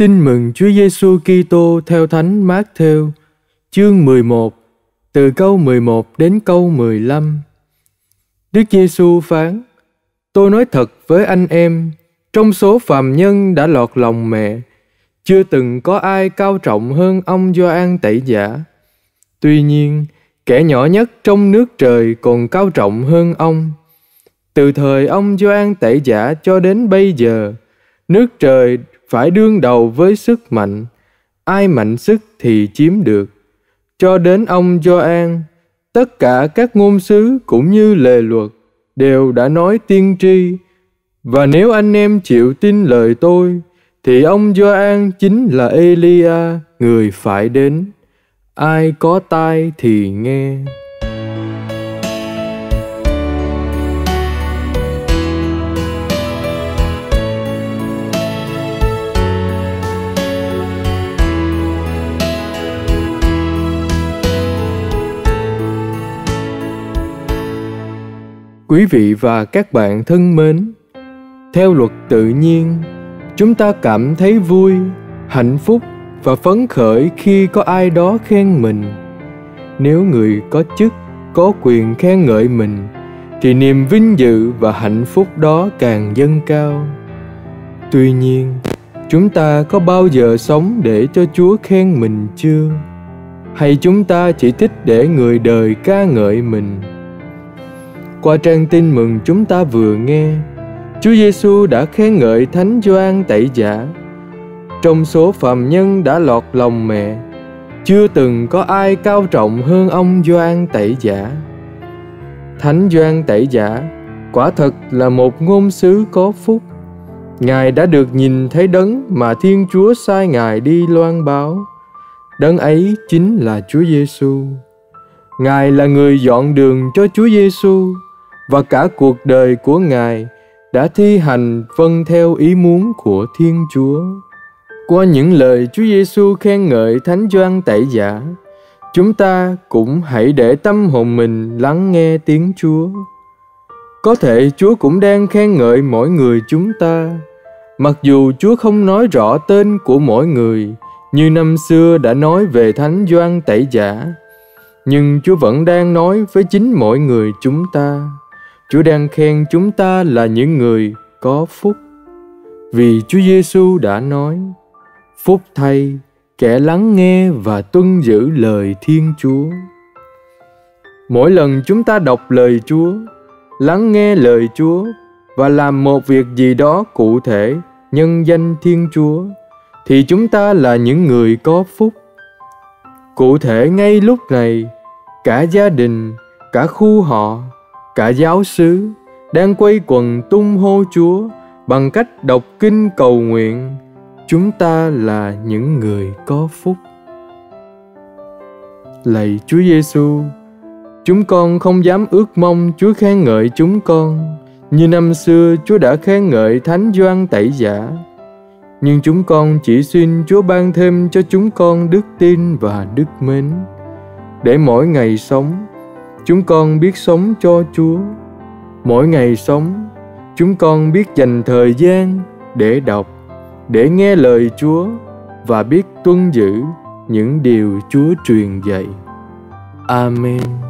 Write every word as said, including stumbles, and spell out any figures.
Tin mừng Chúa Giêsu Kitô theo Thánh Matthew, chương mười một, từ câu mười một đến câu mười lăm. Đức Giêsu phán: Tôi nói thật với anh em, trong số phàm nhân đã lọt lòng mẹ, chưa từng có ai cao trọng hơn ông Gioan Tẩy Giả. Tuy nhiên, kẻ nhỏ nhất trong nước trời còn cao trọng hơn ông. Từ thời ông Gioan Tẩy Giả cho đến bây giờ, nước trời phải đương đầu với sức mạnh, ai mạnh sức thì chiếm được. Cho đến ông Gioan, tất cả các ngôn sứ cũng như lề luật đều đã nói tiên tri. Và nếu anh em chịu tin lời tôi, thì ông Gioan chính là Elia, người phải đến. Ai có tai thì nghe. Quý vị và các bạn thân mến, theo luật tự nhiên, chúng ta cảm thấy vui, hạnh phúc và phấn khởi khi có ai đó khen mình. Nếu người có chức, có quyền khen ngợi mình, thì niềm vinh dự và hạnh phúc đó càng dâng cao. Tuy nhiên, chúng ta có bao giờ sống để cho Chúa khen mình chưa? Hay chúng ta chỉ thích để người đời ca ngợi mình? Qua trang tin mừng chúng ta vừa nghe, Chúa Giêsu đã khen ngợi Thánh Gioan Tẩy Giả. Trong số phàm nhân đã lọt lòng mẹ, chưa từng có ai cao trọng hơn ông Gioan Tẩy Giả. Thánh Gioan Tẩy Giả quả thật là một ngôn sứ có phúc. Ngài đã được nhìn thấy đấng mà Thiên Chúa sai Ngài đi loan báo. Đấng ấy chính là Chúa Giêsu. Ngài là người dọn đường cho Chúa Giêsu, và cả cuộc đời của Ngài đã thi hành vâng theo ý muốn của Thiên Chúa. Qua những lời Chúa Giêsu khen ngợi Thánh Gioan Tẩy Giả, chúng ta cũng hãy để tâm hồn mình lắng nghe tiếng Chúa. Có thể Chúa cũng đang khen ngợi mỗi người chúng ta, mặc dù Chúa không nói rõ tên của mỗi người như năm xưa đã nói về Thánh Gioan Tẩy Giả. Nhưng Chúa vẫn đang nói với chính mỗi người chúng ta. Chúa đang khen chúng ta là những người có phúc. Vì Chúa Giêsu đã nói: Phúc thay kẻ lắng nghe và tuân giữ lời Thiên Chúa. Mỗi lần chúng ta đọc lời Chúa, lắng nghe lời Chúa và làm một việc gì đó cụ thể nhân danh Thiên Chúa, thì chúng ta là những người có phúc. Cụ thể ngay lúc này, cả gia đình, cả khu họ, cả giáo xứ đang quây quần tung hô Chúa bằng cách đọc kinh cầu nguyện. Chúng ta là những người có phúc. Lạy Chúa Giêsu, chúng con không dám ước mong Chúa khen ngợi chúng con như năm xưa Chúa đã khen ngợi Thánh Gioan Tẩy Giả. Nhưng chúng con chỉ xin Chúa ban thêm cho chúng con đức tin và đức mến, để mỗi ngày sống, chúng con biết sống cho Chúa. Mỗi ngày sống, chúng con biết dành thời gian để đọc, để nghe lời Chúa và biết tuân giữ những điều Chúa truyền dạy. Amen.